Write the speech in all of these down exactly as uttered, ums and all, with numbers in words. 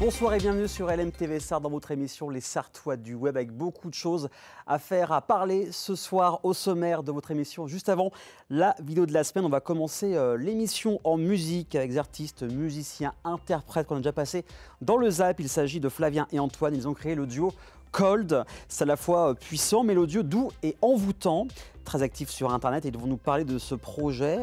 Bonsoir et bienvenue sur L M T V Sarthe dans votre émission Les Sarthois du Web, avec beaucoup de choses à faire, à parler ce soir au sommaire de votre émission. Juste avant la vidéo de la semaine, on va commencer l'émission en musique avec des artistes, musiciens, interprètes qu'on a déjà passés dans le Zap. Il s'agit de Flavien et Antoine. Ils ont créé le duo KOLD. C'est à la fois puissant, mélodieux, doux et envoûtant. Très actifs sur Internet, et ils vont nous parler de ce projet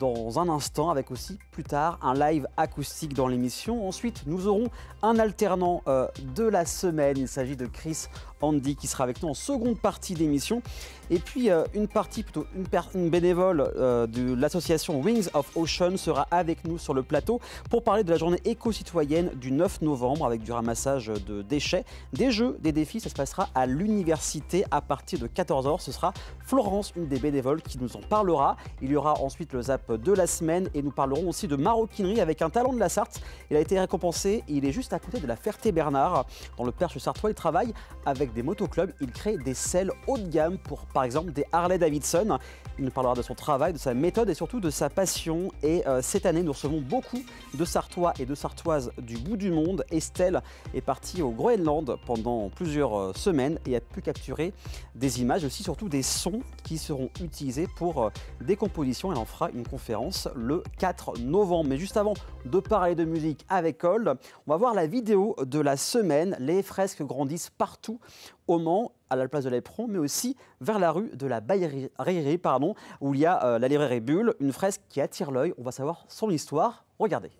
dans un instant, avec aussi plus tard un live acoustique dans l'émission. Ensuite, nous aurons un alternant euh, de la semaine. Il s'agit de Krys-Andy qui sera avec nous en seconde partie d'émission. Et puis euh, une partie, plutôt une, une bénévole euh, de l'association Wings of Ocean sera avec nous sur le plateau pour parler de la journée éco-citoyenne du neuf novembre avec du ramassage de déchets, des jeux, des défis. Ça se passera à l'université à partir de quatorze heures. Ce sera Florence, une des bénévoles, qui nous en parlera. Il y aura ensuite le Zap de la semaine et nous parlerons aussi de maroquinerie avec un talent de la Sarthe. Il a été récompensé, il est juste à côté de la Ferté-Bernard, dans le Perche Sarthois. Il travaille avec des motoclubs, il crée des selles haut de gamme pour par exemple des Harley-Davidson. Il nous parlera de son travail, de sa méthode et surtout de sa passion. Et euh, cette année, nous recevons beaucoup de Sarthois et de Sarthoises du bout du monde. Estelle est partie au Groenland pendant plusieurs euh, semaines et a pu capturer des images, aussi surtout des sons qui seront utilisés pour euh, des compositions. Elle en fera une conférence le quatre novembre. Mais juste avant de parler de musique avec KOLD, on va voir la vidéo de la semaine. Les fresques grandissent partout au Mans, à la place de l'Eperon, mais aussi vers la rue de la Baillerie, pardon, où il y a euh, la librairie Bulle, une fresque qui attire l'œil. On va savoir son histoire. Regardez.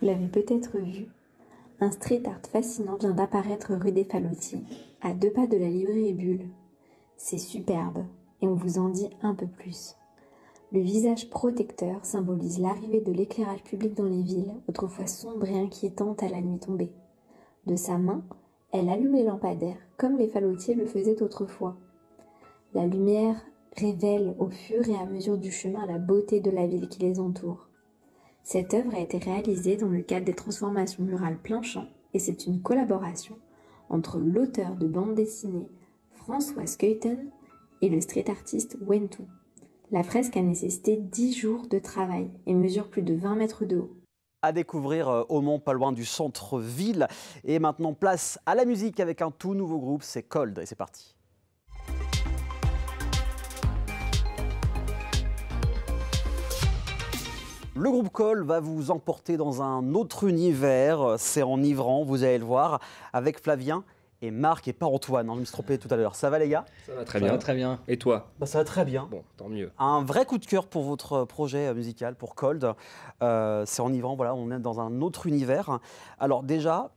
Vous l'avez peut-être vu. Un street art fascinant vient d'apparaître rue des Fallotti, à deux pas de la librairie Bulle. C'est superbe, et on vous en dit un peu plus. Le visage protecteur symbolise l'arrivée de l'éclairage public dans les villes, autrefois sombre et inquiétante à la nuit tombée. De sa main, elle allume les lampadaires, comme les fallotiers le faisaient autrefois. La lumière révèle au fur et à mesure du chemin la beauté de la ville qui les entoure. Cette œuvre a été réalisée dans le cadre des transformations murales Planchamp, et c'est une collaboration entre l'auteur de bande dessinée François Schuiten et le street artiste Wentou. La fresque a nécessité dix jours de travail et mesure plus de vingt mètres de haut. À découvrir au Mans, pas loin du centre-ville. Et maintenant, place à la musique avec un tout nouveau groupe, c'est KOLD. Et c'est parti. Le groupe KOLD va vous emporter dans un autre univers. C'est enivrant, vous allez le voir, avec Flavien et Marc et pas Antoine. Je me suis trompé tout à l'heure. Ça va les gars? Ça va très bien. Ça va très bien. Et toi? Bah, ça va très bien. Bon, tant mieux. Un vrai coup de cœur pour votre projet musical, pour KOLD. Euh, c'est enivrant, voilà, on est dans un autre univers. Alors déjà,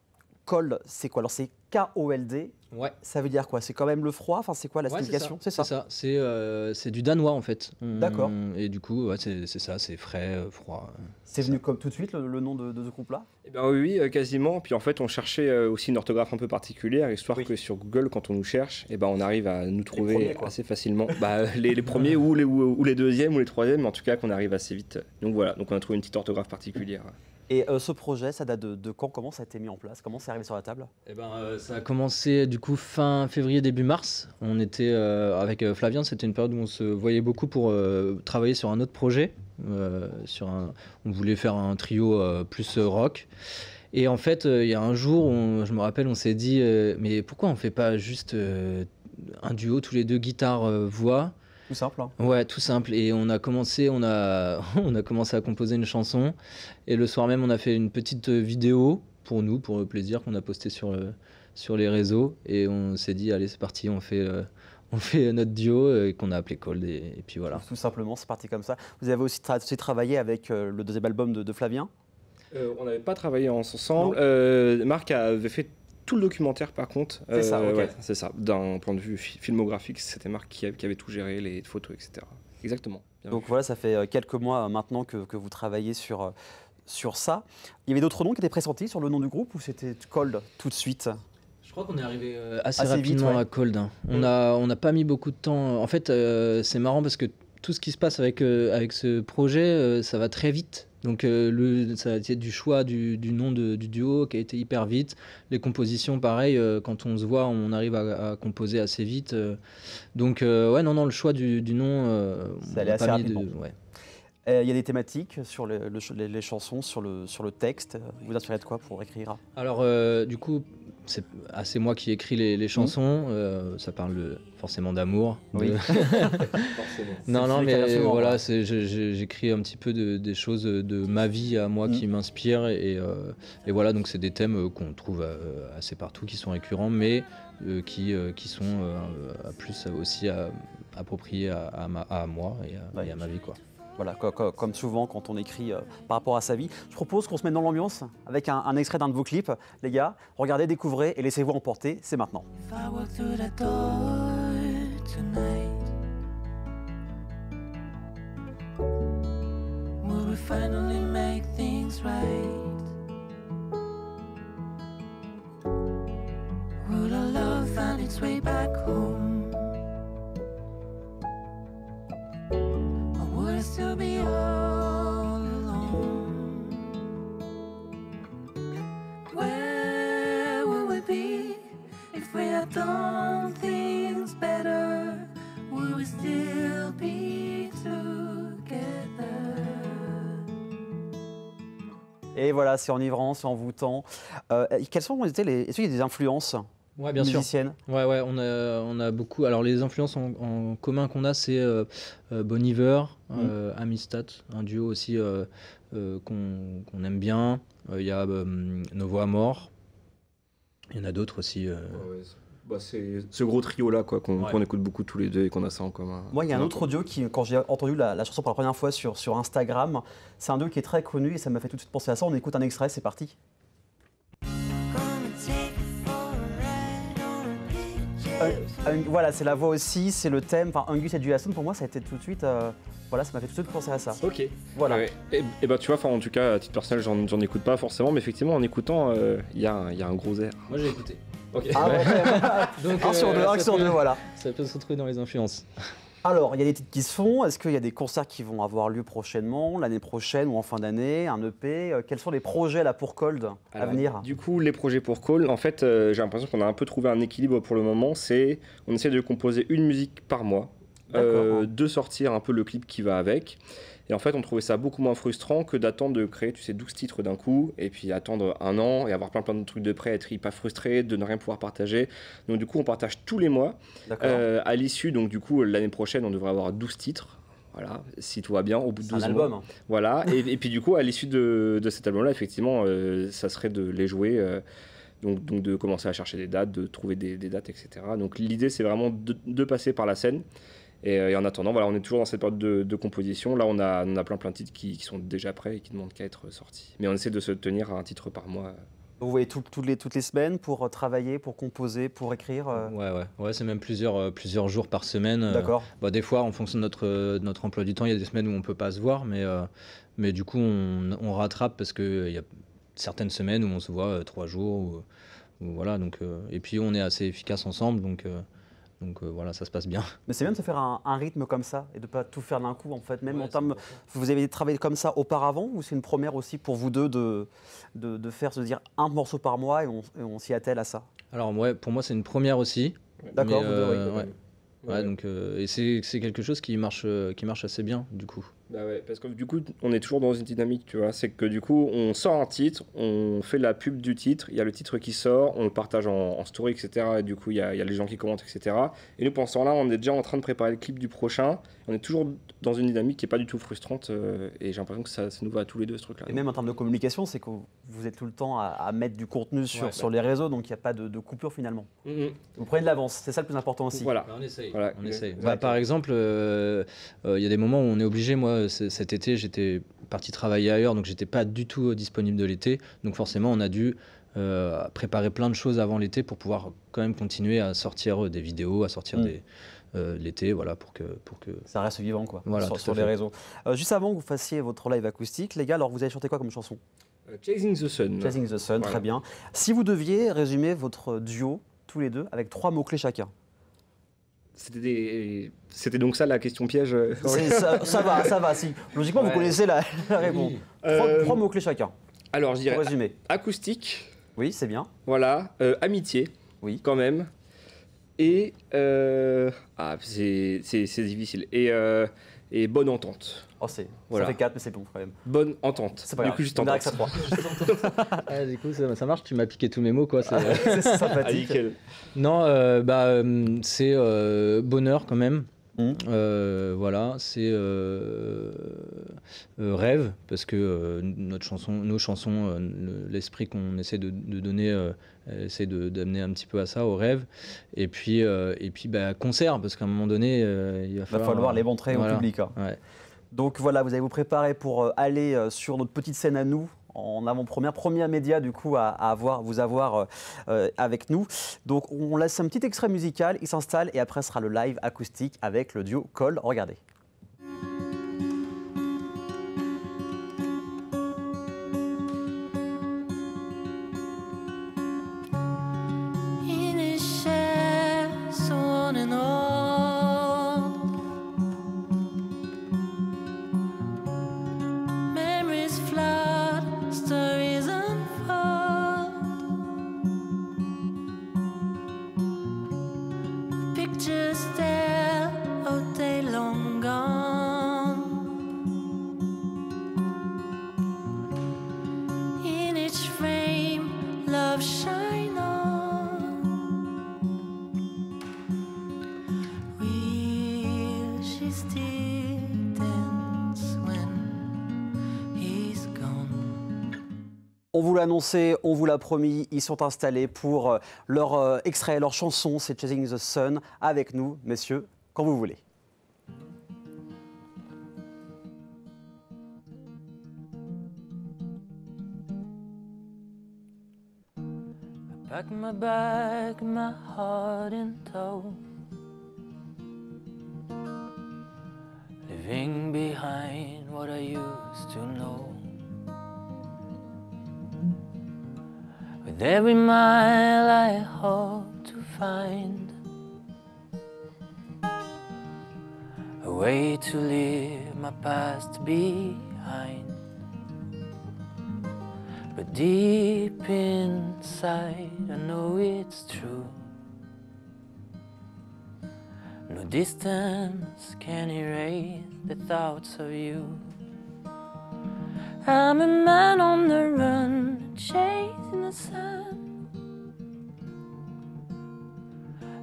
KOLD, c'est quoi? Alors c'est K O L D. Ouais. Ça veut dire quoi? C'est quand même le froid? Enfin, c'est quoi la signification? Ouais, c'est ça. C'est ça. C'est euh, du danois en fait. D'accord. Et du coup, ouais, c'est ça, c'est frais, euh, froid. C'est venu comme tout de suite le, le nom de, de ce groupe-là? Eh ben oui, euh, quasiment. Puis en fait, on cherchait euh, aussi une orthographe un peu particulière, histoire oui. que sur Google, quand on nous cherche, eh ben on arrive à nous trouver les premiers, assez facilement. bah, les, les premiers ou, les, ou, ou les deuxièmes ou les troisièmes, mais en tout cas qu'on arrive assez vite. Donc voilà, donc on a trouvé une petite orthographe particulière. Et euh, ce projet, ça date de, de quand? Comment ça a été mis en place? Comment c'est arrivé sur la table? Eh ben, euh, ça a commencé du coup fin février, début mars. On était euh, avec euh, Flavien, c'était une période où on se voyait beaucoup pour euh, travailler sur un autre projet. Euh, sur un, on voulait faire un trio euh, plus rock. Et en fait, il euh, y a un jour, on, je me rappelle, on s'est dit euh, mais pourquoi on fait pas juste euh, un duo, tous les deux guitare-voix euh, tout simple. Hein. Ouais, tout simple. Et on a commencé, on a, on a commencé à composer une chanson. Et le soir même, on a fait une petite vidéo pour nous, pour le plaisir, qu'on a postée sur, le, sur les réseaux. Et on s'est dit, allez, c'est parti, on fait, euh, on fait notre duo euh, qu'on a appelé KOLD. Et, et puis voilà. Tout simplement, c'est parti comme ça. Vous avez aussi, tra aussi travaillé avec euh, le deuxième album de, de Flavien. euh, On n'avait pas travaillé ensemble. Euh, Marc avait fait tout le documentaire, par contre, c'est euh, ça, okay. ouais, c'est ça. D'un point de vue filmographique, c'était Marc qui avait tout géré, les photos, et cetera. Exactement. Bien Donc vu. Voilà, ça fait quelques mois maintenant que, que vous travaillez sur, sur ça. Il y avait d'autres noms qui étaient pressentis sur le nom du groupe ou c'était KOLD tout de suite? Je crois qu'on est arrivé euh, assez, assez rapidement vite, ouais. à KOLD. On n'a on a pas mis beaucoup de temps. En fait, euh, c'est marrant parce que tout ce qui se passe avec, euh, avec ce projet, euh, ça va très vite. Donc euh, le, ça a été du choix du, du nom de, du duo qui a été hyper vite. Les compositions, pareil, euh, quand on se voit, on arrive à, à composer assez vite. Euh, donc euh, ouais, non, non, le choix du, du nom, euh, ça allait assez rapidement. De, ouais. Il euh, y a des thématiques sur le, le, les, les chansons, sur le, sur le texte. Vous vous inspirez de quoi pour écrire? Alors, euh, du coup, c'est assez moi qui écris les, les chansons. Mmh. Euh, ça parle de, forcément d'amour. Oui. De... non, non, mais voilà, j'écris un petit peu de, des choses de ma vie à moi mmh. qui m'inspirent. Et, euh, et voilà, donc c'est des thèmes qu'on trouve assez partout, qui sont récurrents, mais euh, qui, euh, qui sont euh, plus aussi à, appropriés à, à, ma, à moi et à, ouais, et à ma vie, quoi. Voilà, comme souvent quand on écrit euh, par rapport à sa vie. Je propose qu'on se mette dans l'ambiance avec un, un extrait d'un de vos clips. Les gars, regardez, découvrez et laissez-vous emporter, c'est maintenant. To be all alone. Where would we be if we had done things better? Would we still be together? Et voilà, c'est enivrant, c'est envoûtant. Euh, quelles sont étaient les Est-ce qu'il y a des influences? Ouais, bien sûr. Ouais, ouais, on a, on a beaucoup. Alors, les influences en, en commun qu'on a, c'est euh, Bon Iver, mm. euh, Amistad, un duo aussi euh, euh, qu'on qu'on aime bien. Il euh, y a euh, Nos Voix à Mort. Il y en a d'autres aussi. Euh... Ouais, ouais. Bah, c'est ce gros trio-là qu'on ouais. qu'on écoute beaucoup tous les deux et qu'on a ça en commun. Moi, il y a un autre audio qui, quand j'ai entendu la, la chanson pour la première fois sur, sur Instagram, c'est un audio qui est très connu et ça m'a fait tout de suite penser à ça. On écoute un extrait, c'est parti. Euh, euh, voilà, c'est la voix aussi, c'est le thème. Enfin, Angus et Julia Stone, pour moi, ça a été tout de suite. Euh, voilà, ça m'a fait tout de suite penser à ça. Ok. Voilà. Ah ouais. Et, et bah, tu vois, en tout cas, à titre personnel, j'en écoute pas forcément, mais effectivement, en écoutant, il euh, y, y a un gros air. Moi, j'ai écouté. Ok. Ah, ouais. Donc, un euh, sur deux, un sur peut, deux, voilà. Ça peut se retrouver dans les influences. Alors, il y a des titres qui se font. Est-ce qu'il y a des concerts qui vont avoir lieu prochainement, l'année prochaine ou en fin d'année, un E P? Quels sont les projets là pour Kold à venir? Du coup, les projets pour Kold, en fait, euh, j'ai l'impression qu'on a un peu trouvé un équilibre pour le moment. C'est, on essaie de composer une musique par mois, euh, de sortir un peu le clip qui va avec. Et en fait, on trouvait ça beaucoup moins frustrant que d'attendre de créer, tu sais, douze titres d'un coup, et puis attendre un an et avoir plein plein de trucs de près, être hyper frustré, de ne rien pouvoir partager. Donc du coup, on partage tous les mois. Euh, à l'issue, donc du coup, l'année prochaine, on devrait avoir douze titres. Voilà, si tout va bien, au bout de douze albums. Hein. Voilà, et, et puis du coup, à l'issue de, de cet album-là, effectivement, euh, ça serait de les jouer... Euh, Donc, donc de commencer à chercher des dates, de trouver des, des dates, et cetera. Donc l'idée, c'est vraiment de, de passer par la scène. Et, et en attendant, voilà, on est toujours dans cette période de, de composition. Là, on a, on a plein plein de titres qui, qui sont déjà prêts et qui ne demandent qu'à être sortis. Mais on essaie de se tenir à un titre par mois. Vous voyez tout, tout les, toutes les semaines pour travailler, pour composer, pour écrire euh... Ouais, ouais, ouais, c'est même plusieurs, euh, plusieurs jours par semaine. D'accord. Euh, bah, des fois, en fonction de notre, euh, de notre emploi du temps, il y a des semaines où on ne peut pas se voir. Mais, euh, mais du coup, on, on rattrape parce qu'il euh, y a... certaines semaines où on se voit euh, trois jours ou, ou voilà donc euh, et puis on est assez efficace ensemble donc euh, donc euh, voilà, ça se passe bien. Mais c'est bien de se faire un, un rythme comme ça et de pas tout faire d'un coup en fait, même ouais, en termes. Vous avez travaillé comme ça auparavant ou c'est une première aussi pour vous deux de de, de faire se dire un morceau par mois et on, on s'y attelle à ça? Alors ouais, pour moi c'est une première aussi. D'accord. Euh, ouais. Ouais, ouais. Donc euh, et c'est quelque chose qui marche euh, qui marche assez bien du coup. Bah ouais, parce que du coup, on est toujours dans une dynamique, tu vois. C'est que du coup, on sort un titre, on fait la pub du titre, il y a le titre qui sort, on le partage en, en story, et cetera. Et du coup, il y, y a les gens qui commentent, et cetera. Et nous, pendant ce temps-là, on est déjà en train de préparer le clip du prochain. On est toujours dans une dynamique qui n'est pas du tout frustrante. Euh, et j'ai l'impression que ça, ça nous va à tous les deux, ce truc-là. Et même en termes de communication, c'est que vous êtes tout le temps à, à mettre du contenu sur, ouais, sur bah... les réseaux, donc il n'y a pas de, de coupure finalement. Mm-hmm. Vous prenez de l'avance, c'est ça le plus important aussi. Voilà, on essaye. Voilà. On essaye. Bah, par exemple, il euh, euh, y a des moments où on est obligé, moi, cet été, j'étais parti travailler ailleurs, donc j'étais pas du tout disponible de l'été. Donc forcément, on a dû euh, préparer plein de choses avant l'été pour pouvoir quand même continuer à sortir des vidéos, à sortir mmh. des euh, l'été, voilà, pour que pour que ça reste vivant, quoi. Voilà, sur, sur les réseaux. Euh, juste avant que vous fassiez votre live acoustique, les gars, alors vous avez chanté quoi comme chanson? uh, Chasing the Sun. Chasing the Sun, voilà. Très bien. Si vous deviez résumer votre duo tous les deux avec trois mots clés chacun. C'était des... C'était donc ça la question piège. Ça, ça va, ça va, si. Logiquement, ouais. Vous connaissez la, la réponse. Oui. Trois, euh... trois mots-clés chacun. Alors, je dirais résumé. Acoustique. Oui, c'est bien. Voilà. Euh, amitié. Oui. Quand même. Et... Euh... Ah, c'est difficile. Et, euh... et bonne entente. Oh, c'est voilà. Ça fait quatre, mais c'est bon quand même. Bonne entente. C'est pas grave. Du coup, juste entente. Ça ah, du coup, ça, ça marche, tu m'as piqué tous mes mots, quoi. C'est ah, sympathique. Ah, non, euh, bah, c'est euh, bonheur quand même. Mmh. Euh, voilà, c'est euh, euh, rêve, parce que euh, notre chanson, nos chansons, euh, l'esprit qu'on essaie de, de donner, euh, essaie d'amener un petit peu à ça, au rêve. Et puis, euh, et puis bah, concert, parce qu'à un moment donné, euh, il va falloir, va falloir euh, les montrer voilà. au public. Hein. Ouais. Donc voilà, vous allez vous préparer pour aller sur notre petite scène à nous, en avant-première, premier média du coup à, à avoir, vous avoir euh, avec nous. Donc on laisse un petit extrait musical, il s'installe et après sera le live acoustique avec le duo K O L D. Regardez. On vous l'a annoncé, on vous l'a promis, ils sont installés pour leur euh, extrait, leur chanson, c'est Chasing the Sun, avec nous, messieurs, quand vous voulez. I pack my bag, my heart in tow, leaving behind what I used to know. With every mile I hope to find a way to leave my past behind. But deep inside I know it's true, no distance can erase the thoughts of you. I'm a man on the run, chasing the sun,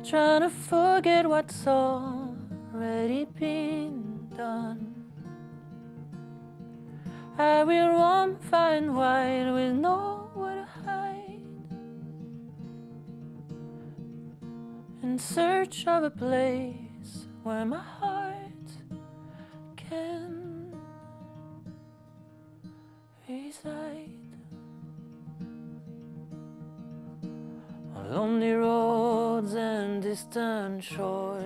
trying to forget what's already been done. I will run far and wide with nowhere to hide, in search of a place where my heart can reside. On lonely roads and distant shores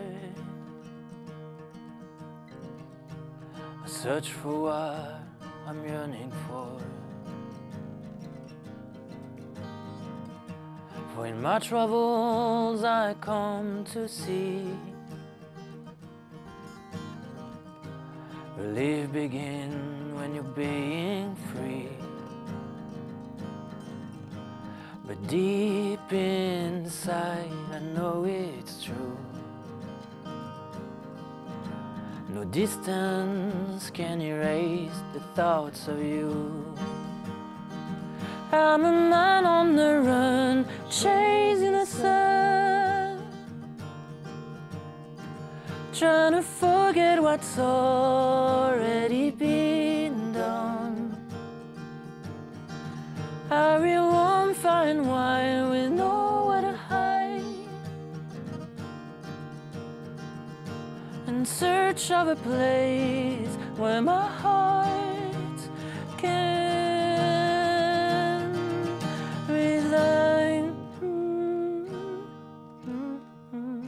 I search for what I'm yearning for. For in my travels I come to see relief begins when you're being free. But deep inside I know it's true, no distance can erase the thoughts of you. I'm a man on the run, chasing the sun, trying to forget what's already been. I will run far and wide with nowhere to hide, in search of a place where my heart can reside. Mm-hmm. Mm-hmm.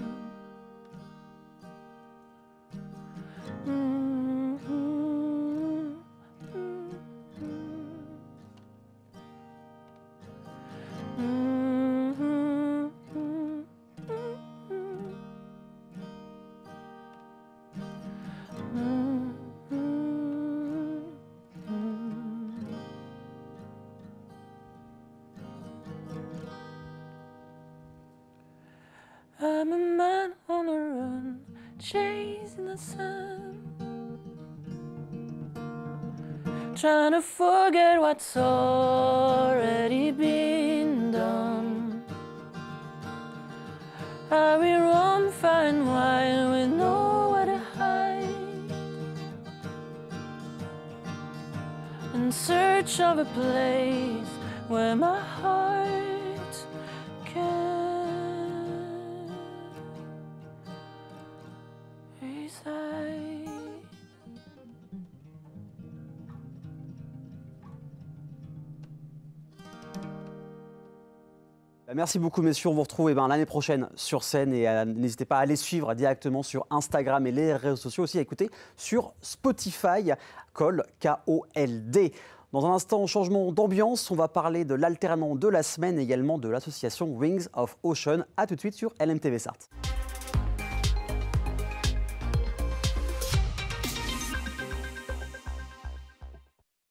I'm a man on the run, chasing the sun, trying to forget what's already been done. I will roam far and wide with nowhere to hide, in search of a place where my heart can reside. Merci beaucoup, messieurs. On vous retrouve eh ben, l'année prochaine sur scène. Et euh, n'hésitez pas à les suivre directement sur Instagram et les réseaux sociaux aussi. À écouter sur Spotify, K O L D, K O L D. Dans un instant, changement d'ambiance, on va parler de l'alternant de la semaine et également de l'association Wings of Ocean. A tout de suite sur L M T V Sarthe.